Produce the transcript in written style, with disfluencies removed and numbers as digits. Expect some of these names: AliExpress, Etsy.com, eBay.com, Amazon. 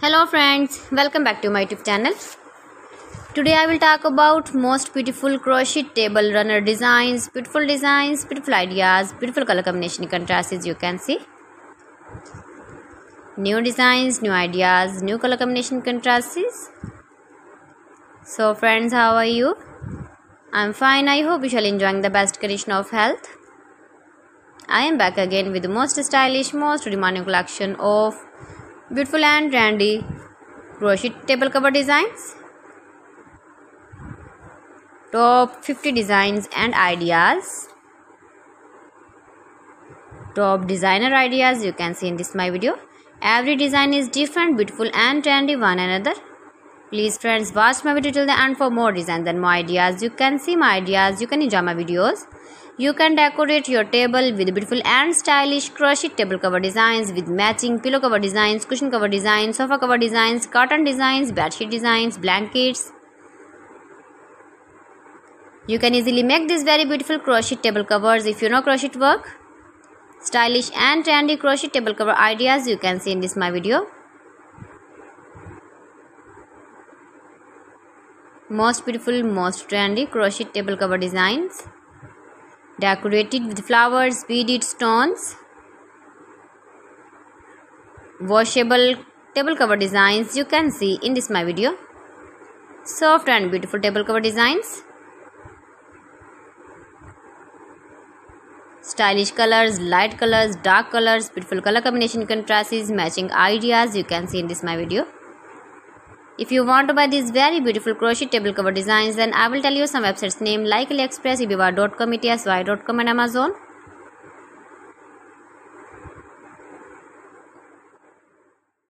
Hello friends, welcome back to my YouTube channel. Today I will talk about most beautiful crochet table runner designs, beautiful ideas, beautiful color combination contrasts. As you can see, new designs, new ideas, new color combination contrasts. So friends, how are you? I'm fine. I hope you shall enjoying the best condition of health. I am back again with the most stylish, most demanding collection of beautiful and trendy crochet table cover designs. Top 50 designs and ideas. Top designer ideas you can see in this my video. Every design is different, beautiful and trendy one another. Please friends, watch my video till the end for more designs and more ideas. You can see my ideas, you can enjoy my videos. You can decorate your table with beautiful and stylish crochet table cover designs with matching pillow cover designs, cushion cover designs, sofa cover designs, curtain designs, bedsheet designs, blankets. You can easily make these very beautiful crochet table covers if you know crochet work. Stylish and trendy crochet table cover ideas you can see in this my video. Most beautiful, most trendy crochet table cover designs, decorated with flowers, beaded stones. Washable table cover designs you can see in this my video. Soft and beautiful table cover designs. Stylish colors, light colors, dark colors, beautiful color combination contrasts, matching ideas you can see in this my video. If you want to buy these very beautiful crochet table cover designs, then I will tell you some websites name like AliExpress, eBay.com, Etsy.com and Amazon.